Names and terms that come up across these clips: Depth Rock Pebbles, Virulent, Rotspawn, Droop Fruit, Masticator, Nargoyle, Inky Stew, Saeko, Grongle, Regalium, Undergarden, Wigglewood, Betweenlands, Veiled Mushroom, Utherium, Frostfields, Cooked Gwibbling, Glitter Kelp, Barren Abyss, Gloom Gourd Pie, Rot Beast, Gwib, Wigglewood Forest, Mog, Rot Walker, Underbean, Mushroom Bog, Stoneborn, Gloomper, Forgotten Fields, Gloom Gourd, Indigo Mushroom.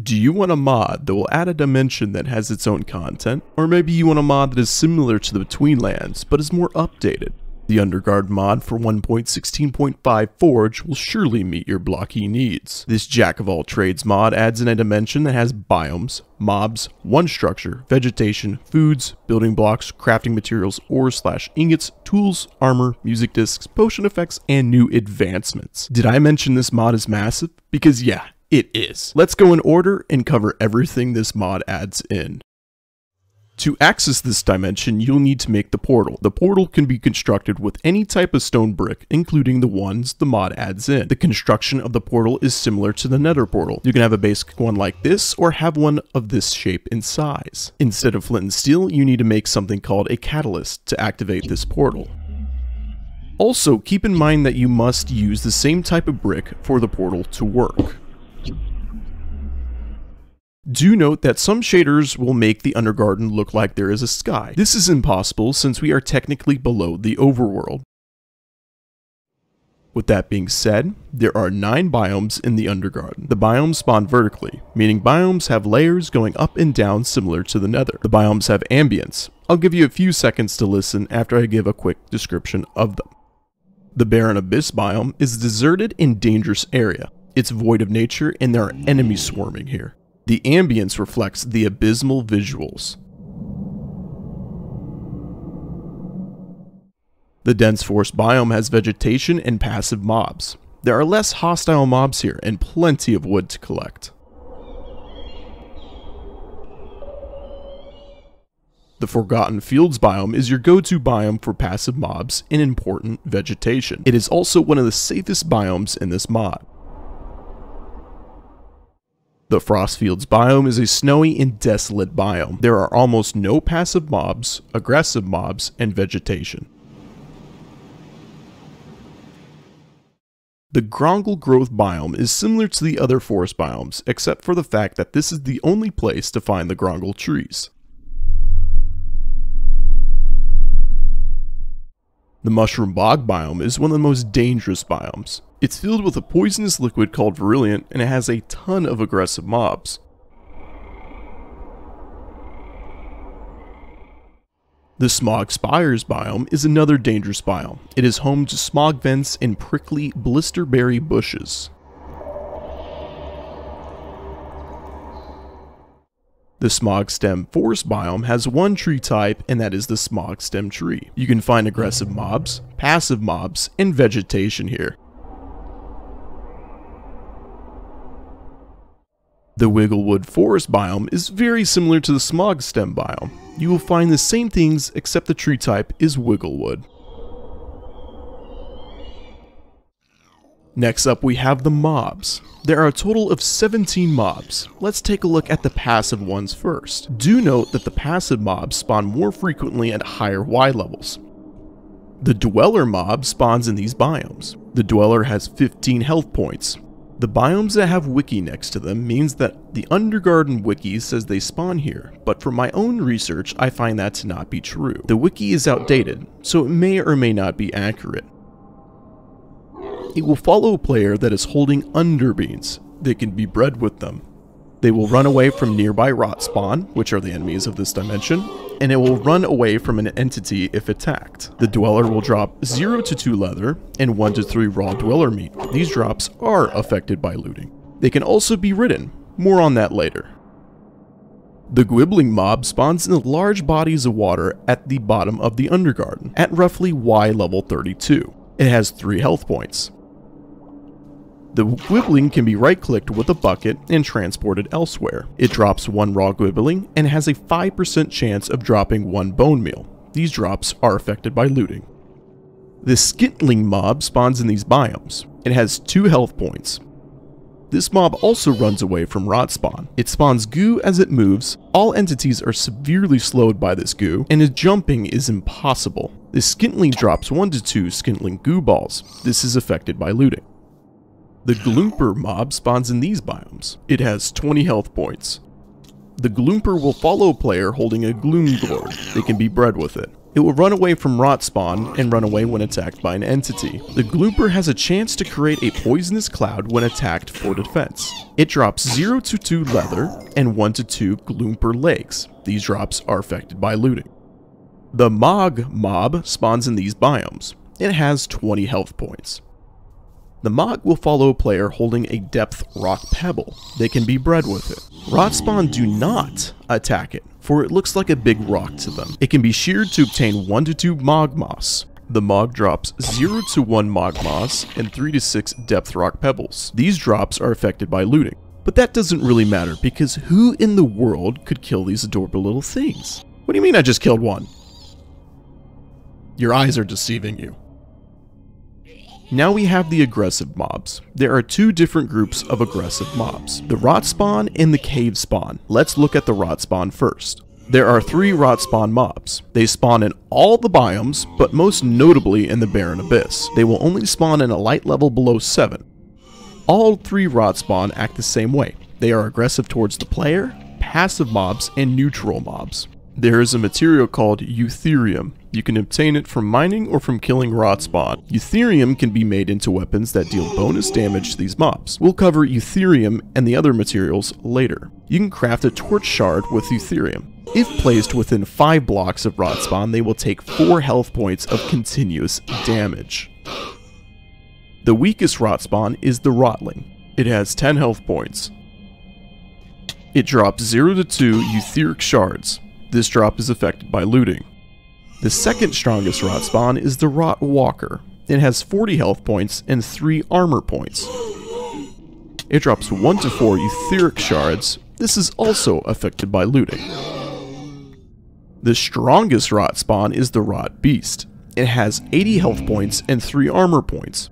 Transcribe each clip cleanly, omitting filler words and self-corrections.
Do you want a mod that will add a dimension that has its own content? Or maybe you want a mod that is similar to the Betweenlands, but is more updated? The Undergarden mod for 1.16.5 Forge will surely meet your blocky needs. This jack-of-all-trades mod adds in a dimension that has biomes, mobs, one structure, vegetation, foods, building blocks, crafting materials, ore/ingots, tools, armor, music discs, potion effects, and new advancements. Did I mention this mod is massive? Because yeah, it is. Let's go in order and cover everything this mod adds in. To access this dimension, you'll need to make the portal. The portal can be constructed with any type of stone brick, including the ones the mod adds in. The construction of the portal is similar to the Nether portal. You can have a basic one like this, or have one of this shape and size. Instead of flint and steel, you need to make something called a catalyst to activate this portal. Also, keep in mind that you must use the same type of brick for the portal to work. Do note that some shaders will make the Undergarden look like there is a sky. This is impossible since we are technically below the Overworld. With that being said, there are 9 biomes in the Undergarden. The biomes spawn vertically, meaning biomes have layers going up and down similar to the Nether. The biomes have ambience. I'll give you a few seconds to listen after I give a quick description of them. The Barren Abyss biome is a deserted and dangerous area. It's void of nature and there are enemies swarming here. The ambience reflects the abysmal visuals. The dense forest biome has vegetation and passive mobs. There are less hostile mobs here and plenty of wood to collect. The Forgotten Fields biome is your go-to biome for passive mobs and important vegetation. It is also one of the safest biomes in this mod. The Frostfields biome is a snowy and desolate biome. There are almost no passive mobs, aggressive mobs, and vegetation. The Grongle growth biome is similar to the other forest biomes, except for the fact that this is the only place to find the Grongle trees. The Mushroom Bog biome is one of the most dangerous biomes. It's filled with a poisonous liquid called Virulent, and it has a ton of aggressive mobs. The Smog Spires biome is another dangerous biome. It is home to smog vents and prickly blisterberry bushes. The Smogstem forest biome has one tree type, and that is the Smogstem tree. You can find aggressive mobs, passive mobs, and vegetation here. The Wigglewood forest biome is very similar to the Smogstem biome. You will find the same things except the tree type is Wigglewood. Next up we have the mobs. There are a total of 17 mobs. Let's take a look at the passive ones first. Do note that the passive mobs spawn more frequently at higher Y levels. The Dweller mob spawns in these biomes. The Dweller has 15 health points. The biomes that have wiki next to them means that the Undergarden wiki says they spawn here, but from my own research I find that to not be true. The wiki is outdated, so it may or may not be accurate. It will follow a player that is holding Underbeans. They can be bred with them. They will run away from nearby Rotspawn, which are the enemies of this dimension, and it will run away from an entity if attacked. The Dweller will drop 0 to 2 leather and 1 to 3 raw Dweller meat. These drops are affected by looting. They can also be ridden. More on that later. The Gwibbling mob spawns in large bodies of water at the bottom of the Undergarden, at roughly Y level 32. It has 3 health points. The Gwibbling can be right-clicked with a bucket and transported elsewhere. It drops 1 raw Gwibbling and has a 5% chance of dropping 1 bone meal. These drops are affected by looting. The Skintling mob spawns in these biomes. It has 2 health points. This mob also runs away from Rotspawn. It spawns goo as it moves. All entities are severely slowed by this goo, and its jumping is impossible. The Skintling drops 1 to 2 Skintling goo balls. This is affected by looting. The Gloomper mob spawns in these biomes. It has 20 health points. The Gloomper will follow a player holding a Gloom Gourd. They can be bred with it. It will run away from Rotspawn and run away when attacked by an entity. The Gloomper has a chance to create a poisonous cloud when attacked for defense. It drops 0 to 2 leather and 1 to 2 Gloomper legs. These drops are affected by looting. The Mog mob spawns in these biomes. It has 20 health points. The Mog will follow a player holding a Depth Rock Pebble. They can be bred with it. Rotspawn do not attack it, for it looks like a big rock to them. It can be sheared to obtain 1 to 2 Mog moss. The Mog drops 0 to 1 Mog moss and 3 to 6 Depth Rock Pebbles. These drops are affected by looting, but that doesn't really matter because who in the world could kill these adorable little things? What do you mean I just killed one? Your eyes are deceiving you. Now we have the aggressive mobs. There are two different groups of aggressive mobs, the Rotspawn and the Cave Spawn. Let's look at the Rotspawn first. There are 3 Rotspawn mobs. They spawn in all the biomes, but most notably in the Barren Abyss. They will only spawn in a light level below 7. All 3 Rotspawn act the same way. They are aggressive towards the player, passive mobs, and neutral mobs. There is a material called Utherium. You can obtain it from mining or from killing Rotspawn. Utherium can be made into weapons that deal bonus damage to these mobs. We'll cover Utherium and the other materials later. You can craft a torch shard with Utherium. If placed within 5 blocks of Rotspawn, they will take 4 health points of continuous damage. The weakest Rotspawn is the Rotling. It has 10 health points. It drops 0 to 2 Utheric Shards. This drop is affected by looting. The second strongest Rotspawn is the Rot Walker. It has 40 health points and 3 armor points. It drops 1 to 4 Utheric Shards. This is also affected by looting. The strongest Rotspawn is the Rot Beast. It has 80 health points and 3 armor points.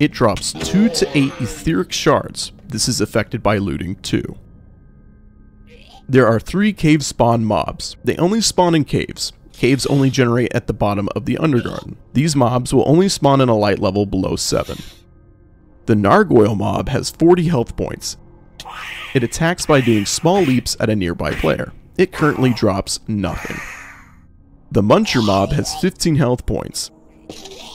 It drops 2 to 8 Utheric Shards. This is affected by looting too. There are 3 Cave Spawn mobs. They only spawn in caves. Caves only generate at the bottom of the Undergarden. These mobs will only spawn in a light level below 7. The Nargoyle mob has 40 health points. It attacks by doing small leaps at a nearby player. It currently drops nothing. The Muncher mob has 15 health points.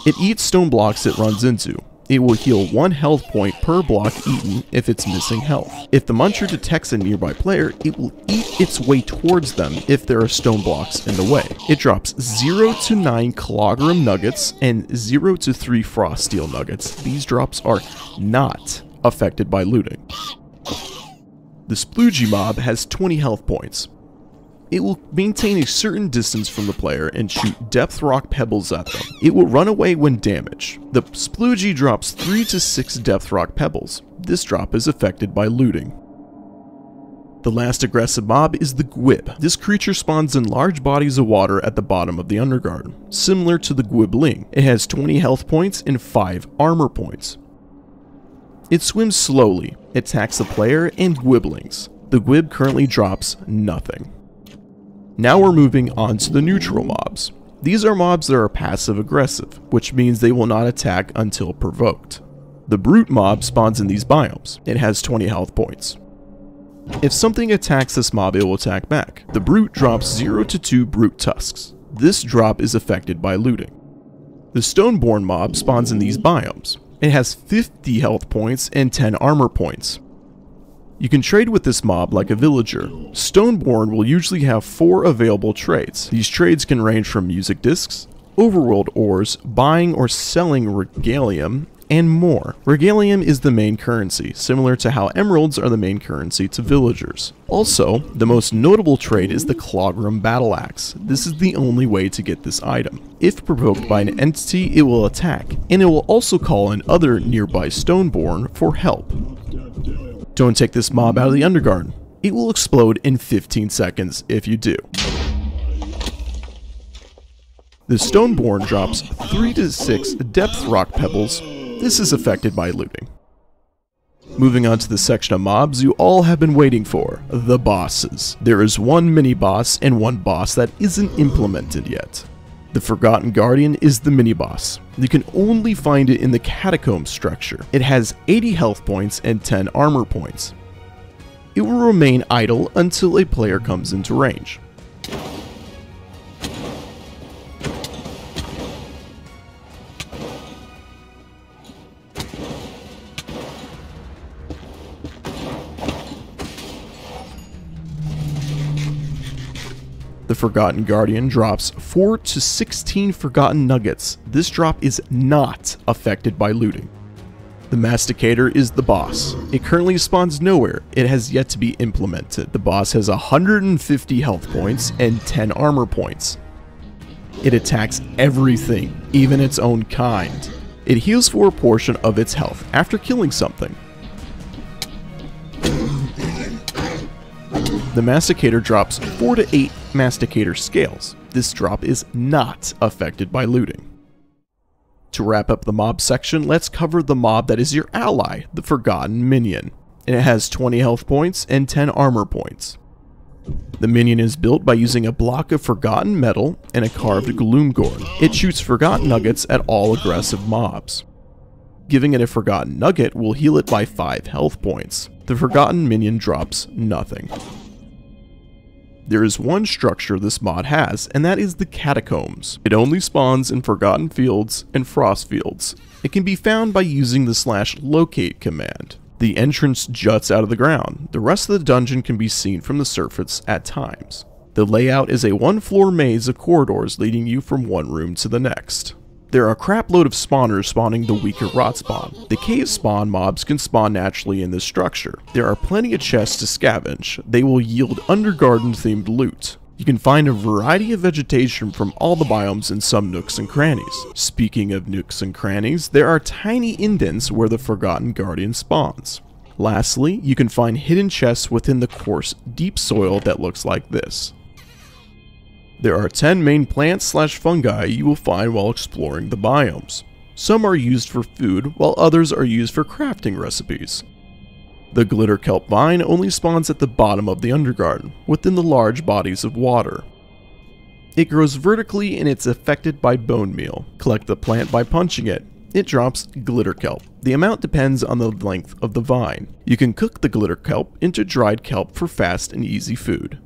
It eats stone blocks it runs into. It will heal 1 health point per block eaten if it's missing health. If the Muncher detects a nearby player, it will eat its way towards them if there are stone blocks in the way. It drops 0 to 9 Clogram Nuggets and 0 to 3 Froststeel Nuggets. These drops are not affected by looting. The Sploogie mob has 20 health points. It will maintain a certain distance from the player and shoot Depth Rock Pebbles at them. It will run away when damaged. The Sploogie drops 3 to 6 Depth Rock Pebbles. This drop is affected by looting. The last aggressive mob is the Gwib. This creature spawns in large bodies of water at the bottom of the Undergarden, similar to the Gwibbling. It has 20 health points and 5 armor points. It swims slowly, attacks the player and Gwibblings. The Gwib currently drops nothing. Now we're moving on to the neutral mobs. These are mobs that are passive-aggressive, which means they will not attack until provoked. The Brute mob spawns in these biomes. It has 20 health points. If something attacks this mob, it will attack back. The Brute drops 0 to 2 Brute Tusks. This drop is affected by looting. The Stoneborn mob spawns in these biomes. It has 50 health points and 10 armor points. You can trade with this mob like a villager. Stoneborn will usually have 4 available trades. These trades can range from music discs, overworld ores, buying or selling regalium, and more. Regalium is the main currency, similar to how emeralds are the main currency to villagers. Also, the most notable trade is the Clogram Battle Axe. This is the only way to get this item. If provoked by an entity, it will attack, and it will also call in other nearby Stoneborn for help. Don't take this mob out of the Undergarden. It will explode in 15 seconds if you do. The Stoneborn drops 3 to 6 Depth Rock Pebbles. This is affected by looting. Moving on to the section of mobs you all have been waiting for, the bosses. There is one mini-boss and one boss that isn't implemented yet. The Forgotten Guardian is the mini-boss. You can only find it in the Catacomb structure. It has 80 health points and 10 armor points. it will remain idle until a player comes into range. The Forgotten Guardian drops 4 to 16 Forgotten Nuggets. This drop is not affected by looting. The Masticator is the boss. It currently spawns nowhere. It has yet to be implemented. The boss has 150 health points and 10 armor points. It attacks everything, even its own kind. It heals for a portion of its health after killing something. The Masticator drops 4 to 8 Masticator scales. This drop is not affected by looting. To wrap up the mob section, let's cover the mob that is your ally, the Forgotten Minion. And it has 20 health points and 10 armor points. The minion is built by using a block of forgotten metal and a carved Gloom Gourd. It shoots forgotten nuggets at all aggressive mobs. Giving it a forgotten nugget will heal it by 5 health points. The Forgotten Minion drops nothing. There is one structure this mod has, and that is the Catacombs. It only spawns in Forgotten Fields and Frostfields. It can be found by using the /locate command. The entrance juts out of the ground. The rest of the dungeon can be seen from the surface at times. The layout is a 1-floor maze of corridors leading you from one room to the next. There are a crapload of spawners spawning the weaker Rotspawn. The cave spawn mobs can spawn naturally in this structure. There are plenty of chests to scavenge. They will yield Undergarden themed loot. You can find a variety of vegetation from all the biomes in some nooks and crannies. Speaking of nooks and crannies, there are tiny indents where the Forgotten Guardian spawns. Lastly, you can find hidden chests within the coarse, deep soil that looks like this. There are 10 main plants /fungi you will find while exploring the biomes. Some are used for food, while others are used for crafting recipes. The Glitter Kelp vine only spawns at the bottom of the Undergarden, within the large bodies of water. It grows vertically and it's affected by bone meal. Collect the plant by punching it. It drops Glitter Kelp. The amount depends on the length of the vine. You can cook the Glitter Kelp into dried kelp for fast and easy food.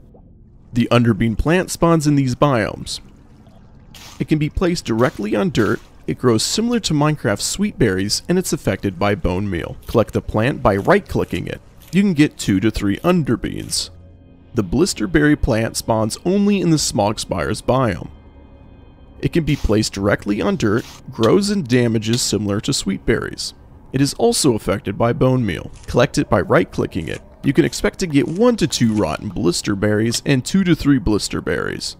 The Underbean plant spawns in these biomes. It can be placed directly on dirt. It grows similar to Minecraft's sweet berries and it's affected by bone meal. Collect the plant by right-clicking it. You can get 2 to 3 Underbeans. The Blisterberry plant spawns only in the Smogspire's biome. It can be placed directly on dirt, grows and damages similar to sweet berries. It is also affected by bone meal. Collect it by right-clicking it. You can expect to get 1 to 2 rotten blisterberries and 2 to 3 blisterberries.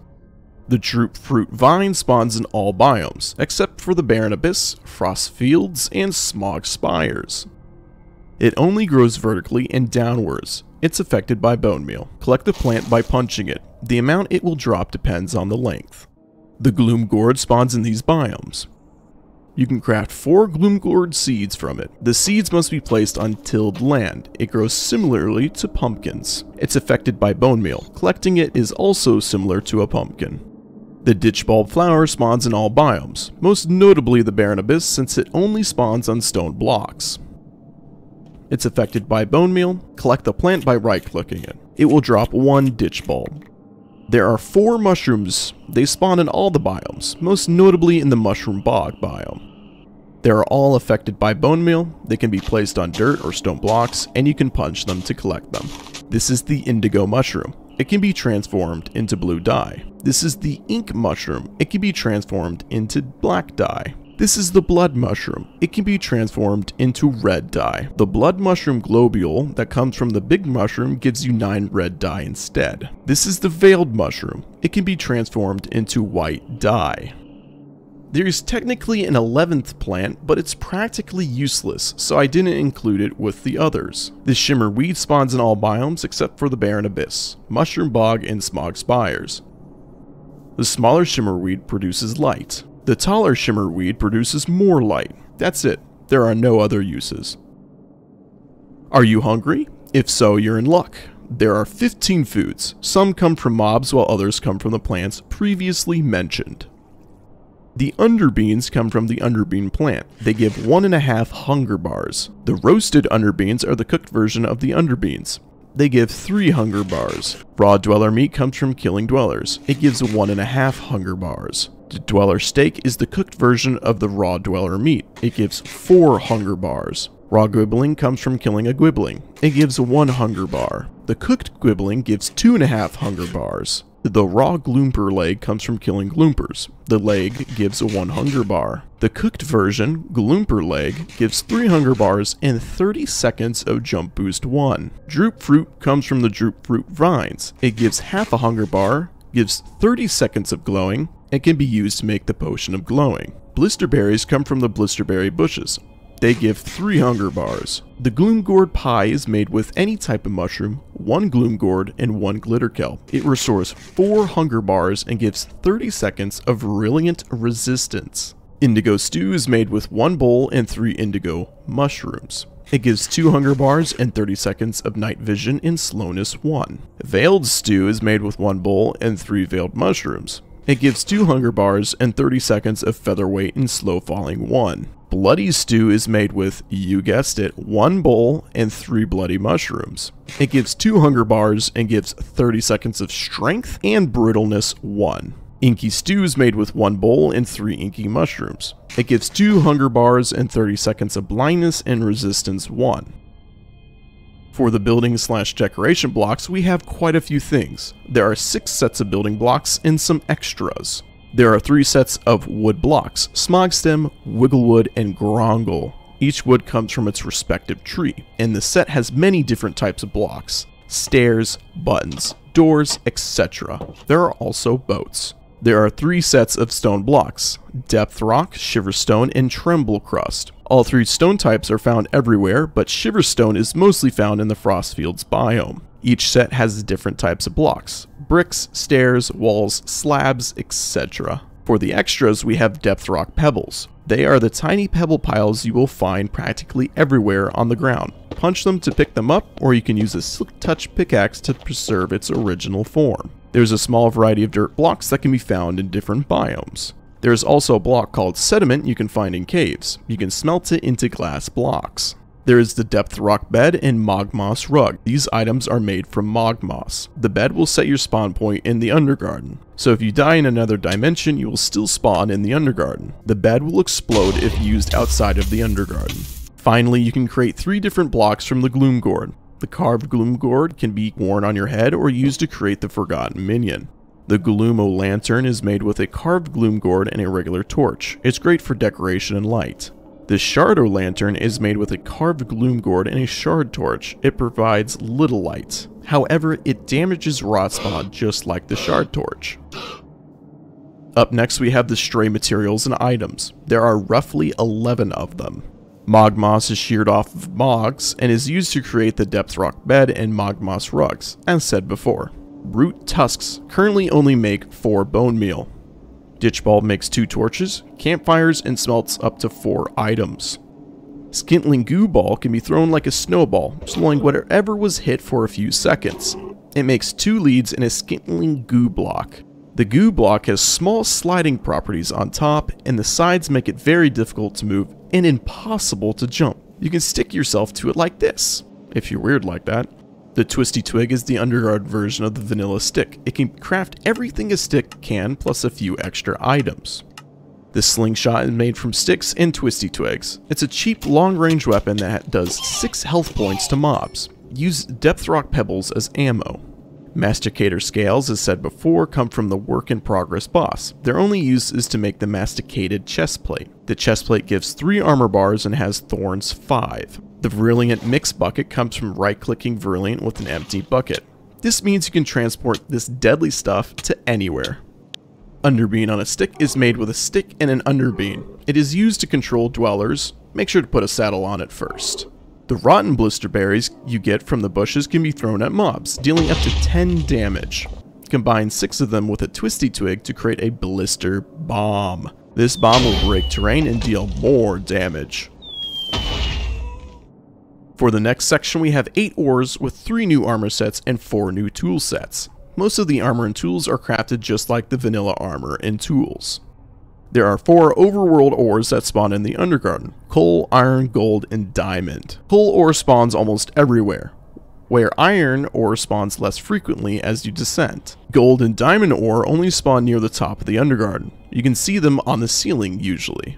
The Droop Fruit vine spawns in all biomes, except for the Barren Abyss, Frostfields, and Smogspires. It only grows vertically and downwards. It's affected by bone meal. Collect the plant by punching it. The amount it will drop depends on the length. The Gloom Gourd spawns in these biomes. You can craft 4 Gloom Gourd seeds from it. The seeds must be placed on tilled land. It grows similarly to pumpkins. It's affected by bone meal. Collecting it is also similar to a pumpkin. The Ditchbulb flower spawns in all biomes, most notably the Barren Abyss since it only spawns on stone blocks. It's affected by bone meal. Collect the plant by right-clicking it. It will drop 1 Ditchbulb. There are 4 mushrooms. They spawn in all the biomes, most notably in the Mushroom Bog biome. They are all affected by bone meal. They can be placed on dirt or stone blocks, and you can punch them to collect them. This is the Indigo Mushroom. It can be transformed into blue dye. This is the Ink Mushroom. It can be transformed into black dye. This is the Blood Mushroom. It can be transformed into red dye. The Blood Mushroom globule that comes from the Big Mushroom gives you 9 red dye instead. This is the Veiled Mushroom. It can be transformed into white dye. There is technically an 11th plant, but it's practically useless, so I didn't include it with the others. The Shimmer Weed spawns in all biomes except for the Barren Abyss, Mushroom Bog, and Smogspires. The smaller Shimmer Weed produces light. The taller shimmerweed produces more light. That's it. There are no other uses. Are you hungry? If so, you're in luck. There are 15 foods. Some come from mobs while others come from the plants previously mentioned. The underbeans come from the underbean plant. They give 1.5 hunger bars. The roasted underbeans are the cooked version of the underbeans. They give 3 hunger bars. Raw dweller meat comes from killing dwellers. It gives 1.5 hunger bars. The dweller steak is the cooked version of the raw dweller meat. It gives 4 hunger bars. Raw gwibbling comes from killing a gwibbling. It gives 1 hunger bar. The cooked gwibbling gives 2.5 hunger bars. The raw gloomper leg comes from killing gloompers. The leg gives 1 hunger bar. The cooked version, gloomper leg, gives 3 hunger bars and 30 seconds of jump boost 1. Droop fruit comes from the droop fruit vines. It gives 1/2 a hunger bar, gives 30 seconds of glowing, and can be used to make the potion of glowing. Blisterberries come from the blisterberry bushes. They give 3 hunger bars. The Gloom Gourd pie is made with any type of mushroom, 1 Gloom Gourd and 1 Glitter Kelp. It restores 4 hunger bars and gives 30 seconds of virulent resistance. Indigo stew is made with 1 bowl and 3 indigo mushrooms. It gives 2 hunger bars and 30 seconds of night vision and slowness 1. Veiled stew is made with 1 bowl and 3 veiled mushrooms. It gives 2 hunger bars and 30 seconds of featherweight and slow falling 1. Bloody stew is made with, you guessed it, 1 bowl and 3 bloody mushrooms. It gives 2 hunger bars and gives 30 seconds of strength and brittleness 1. Inky stew is made with 1 bowl and 3 inky mushrooms. It gives 2 hunger bars and 30 seconds of blindness and resistance 1. For the building/decoration blocks, we have quite a few things. There are 6 sets of building blocks and some extras. There are 3 sets of wood blocks, Smogstem, Wigglewood, and Grongle. Each wood comes from its respective tree, and the set has many different types of blocks, stairs, buttons, doors, etc. There are also boats. There are 3 sets of stone blocks, Depth Rock, Shiverstone, and Tremble Crust. All 3 stone types are found everywhere, but Shiverstone is mostly found in the Frostfields biome. Each set has different types of blocks, bricks, stairs, walls, slabs, etc. For the extras, we have Depth Rock Pebbles. They are the tiny pebble piles you will find practically everywhere on the ground. Punch them to pick them up, or you can use a slick touch pickaxe to preserve its original form. There's a small variety of dirt blocks that can be found in different biomes. There's also a block called sediment you can find in caves. You can smelt it into glass blocks. There is the Depth Rock Bed and Mog Moss Rug. These items are made from Mog Moss. The bed will set your spawn point in the Undergarden. So if you die in another dimension, you will still spawn in the Undergarden. The bed will explode if used outside of the Undergarden. Finally, you can create 3 different blocks from the Gloom Gourd. The carved Gloom Gourd can be worn on your head or used to create the Forgotten Minion. The Gloom O-Lantern is made with a carved Gloom Gourd and a regular torch. It's great for decoration and light. The Shard O-Lantern is made with a carved Gloom Gourd and a shard torch. It provides little light. However, it damages Rotspawn just like the shard torch. Up next we have the stray materials and items. There are roughly 11 of them. Mog Moss is sheared off of Mogs and is used to create the Depth Rock Bed and Mog Moss Rugs, as said before. Brute Tusks currently only make 4 bone meal. Ditchball makes 2 torches, campfires, and smelts up to 4 items. Skintling Goo Ball can be thrown like a snowball, slowing whatever was hit for a few seconds. It makes 2 leads in a Skintling Goo Block. The Goo Block has small sliding properties on top, and the sides make it very difficult to move and impossible to jump. You can stick yourself to it like this, if you're weird like that. The Twisty Twig is the Undergarden version of the vanilla stick. It can craft everything a stick can, plus a few extra items. The Slingshot is made from sticks and Twisty Twigs. It's a cheap long-range weapon that does 6 health points to mobs. Use Depth Rock Pebbles as ammo. Masticator scales, as said before, come from the work-in-progress boss. Their only use is to make the masticated chestplate. The chestplate gives 3 armor bars and has thorns 5. The Virulent Mix Bucket comes from right-clicking Virulent with an empty bucket. This means you can transport this deadly stuff to anywhere. Underbean on a stick is made with a stick and an underbean. It is used to control dwellers. Make sure to put a saddle on it first. The rotten blisterberries you get from the bushes can be thrown at mobs, dealing up to 10 damage. Combine 6 of them with a twisty twig to create a blister bomb. This bomb will break terrain and deal more damage. For the next section, we have 8 ores with 3 new armor sets and 4 new tool sets. Most of the armor and tools are crafted just like the vanilla armor and tools. There are 4 overworld ores that spawn in the Undergarden: coal, iron, gold, and diamond. Coal ore spawns almost everywhere. where iron ore spawns less frequently as you descend. Gold and diamond ore only spawn near the top of the Undergarden. You can see them on the ceiling usually.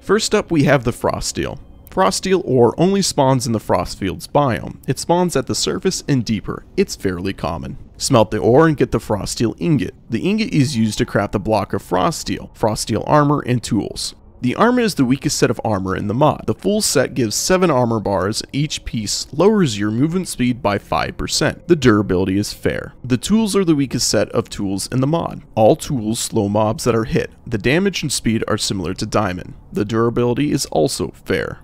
First up we have the Froststeel. Froststeel ore only spawns in the Frostfields biome. It spawns at the surface and deeper. It's fairly common. Smelt the ore and get the Froststeel ingot. The ingot is used to craft a block of Froststeel, Froststeel armor, and tools. The armor is the weakest set of armor in the mod. The full set gives 7 armor bars, each piece lowers your movement speed by 5%. The durability is fair. The tools are the weakest set of tools in the mod. All tools slow mobs that are hit. The damage and speed are similar to diamond. The durability is also fair.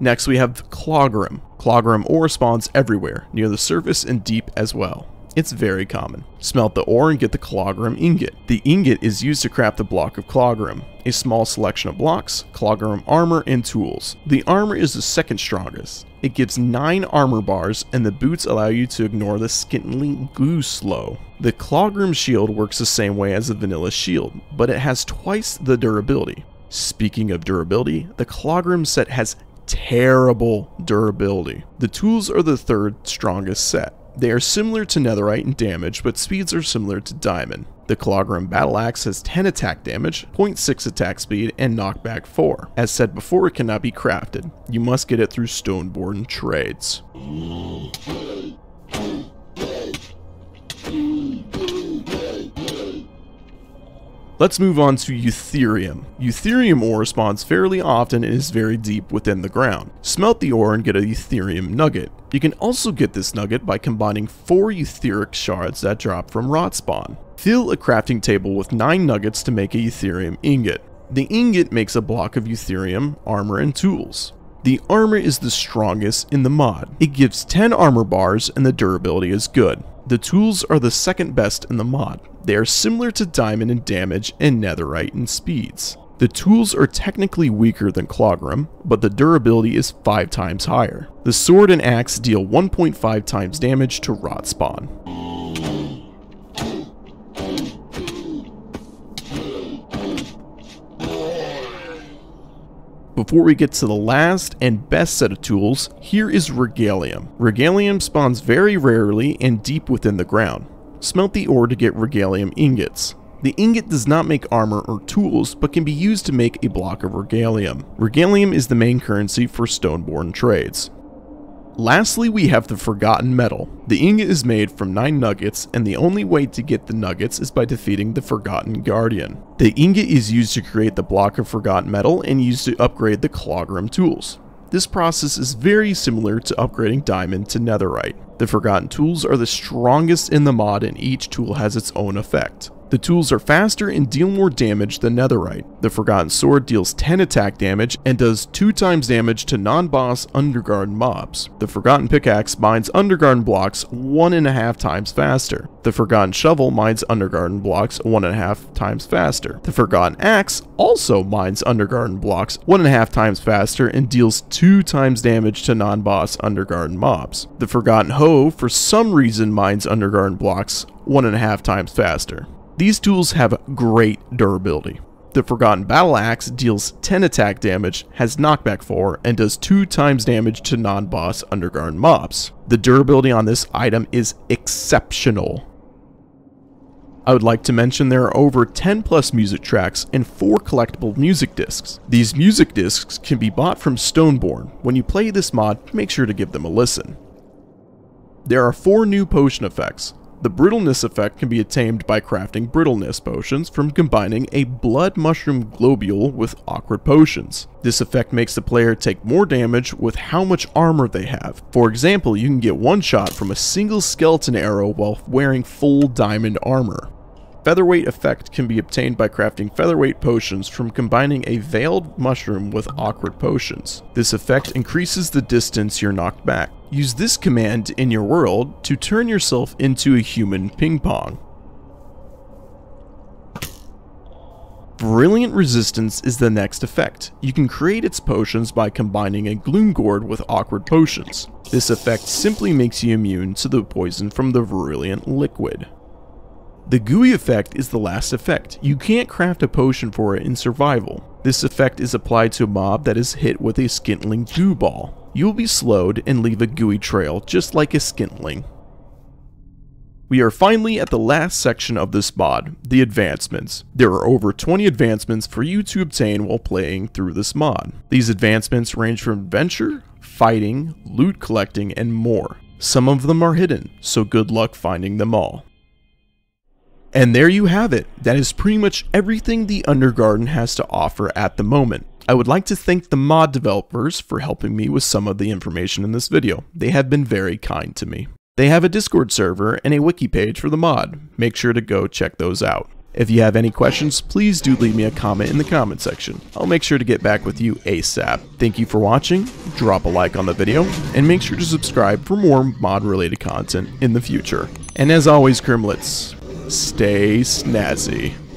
Next we have Clogrim. Clogrim ore spawns everywhere, near the surface and deep as well. It's very common. Smelt the ore and get the Clogrim ingot. The ingot is used to craft a block of Clogrim, a small selection of blocks, Clogrim armor, and tools. The armor is the second strongest. It gives 9 armor bars, and the boots allow you to ignore the Skintling glue slow. The Clogrim shield works the same way as the vanilla shield, but it has twice the durability. Speaking of durability, the Clogrim set has terrible durability. The tools are the third strongest set. They are similar to netherite in damage, but speeds are similar to diamond. The Clogrim battle axe has 10 attack damage, 0.6 attack speed, and knockback 4. As said before, it cannot be crafted. You must get it through Stoneborn trades. Let's move on to Utherium. Utherium ore spawns fairly often and is very deep within the ground. Smelt the ore and get a Utherium nugget. You can also get this nugget by combining 4 Utheric Shards that drop from Rotspawn. Fill a crafting table with 9 nuggets to make a Utherium ingot. The ingot makes a block of Utherium, armor, and tools. The armor is the strongest in the mod. It gives 10 armor bars and the durability is good. The tools are the second best in the mod. They are similar to diamond in damage and netherite in speeds. The tools are technically weaker than Clogrim, but the durability is 5 times higher. The sword and axe deal 1.5 times damage to Rotspawn. Before we get to the last and best set of tools, here is Regalium. Regalium spawns very rarely and deep within the ground. Smelt the ore to get Regalium ingots. The ingot does not make armor or tools, but can be used to make a block of Regalium. Regalium is the main currency for Stoneborn trades. Lastly, we have the Forgotten Metal. The ingot is made from 9 nuggets, and the only way to get the nuggets is by defeating the Forgotten Guardian. The ingot is used to create the block of Forgotten Metal and used to upgrade the Clogrim tools. This process is very similar to upgrading diamond to netherite. The Forgotten tools are the strongest in the mod, and each tool has its own effect. The tools are faster and deal more damage than netherite. The Forgotten Sword deals 10 attack damage and does 2 times damage to non-boss Undergarden mobs. The Forgotten Pickaxe mines Undergarden blocks 1.5 times faster. The Forgotten Shovel mines Undergarden blocks 1.5 times faster. The Forgotten Axe also mines Undergarden blocks 1.5 times faster and deals 2 times damage to non-boss Undergarden mobs. The Forgotten Hoe for some reason mines Undergarden blocks 1.5 times faster. These tools have great durability. The Forgotten Battle Axe deals 10 attack damage, has knockback 4, and does 2 times damage to non-boss Undergarden mobs. The durability on this item is exceptional. I would like to mention there are over 10+ music tracks and 4 collectible music discs. These music discs can be bought from Stoneborn. When you play this mod, make sure to give them a listen. There are 4 new potion effects. The Brittleness effect can be attained by crafting Brittleness potions from combining a Blood Mushroom globule with awkward potions. This effect makes the player take more damage with how much armor they have. For example, you can get one shot from a single skeleton arrow while wearing full diamond armor. Featherweight effect can be obtained by crafting Featherweight potions from combining a Veiled Mushroom with awkward potions. This effect increases the distance you're knocked back. Use this command in your world to turn yourself into a human ping pong. Virulent resistance is the next effect. You can create its potions by combining a Gloom Gourd with awkward potions. This effect simply makes you immune to the poison from the virulent liquid. The gooey effect is the last effect. You can't craft a potion for it in survival. This effect is applied to a mob that is hit with a Skintling goo ball. You will be slowed and leave a gooey trail, just like a Skintling. We are finally at the last section of this mod, the advancements. There are over 20 advancements for you to obtain while playing through this mod. These advancements range from adventure, fighting, loot collecting, and more. Some of them are hidden, so good luck finding them all. And there you have it. That is pretty much everything the Undergarden has to offer at the moment. I would like to thank the mod developers for helping me with some of the information in this video. They have been very kind to me. They have a Discord server and a wiki page for the mod. Make sure to go check those out. If you have any questions, please do leave me a comment in the comment section. I'll make sure to get back with you ASAP. Thank you for watching, drop a like on the video, and make sure to subscribe for more mod related content in the future. And as always, Krimlets, stay snazzy.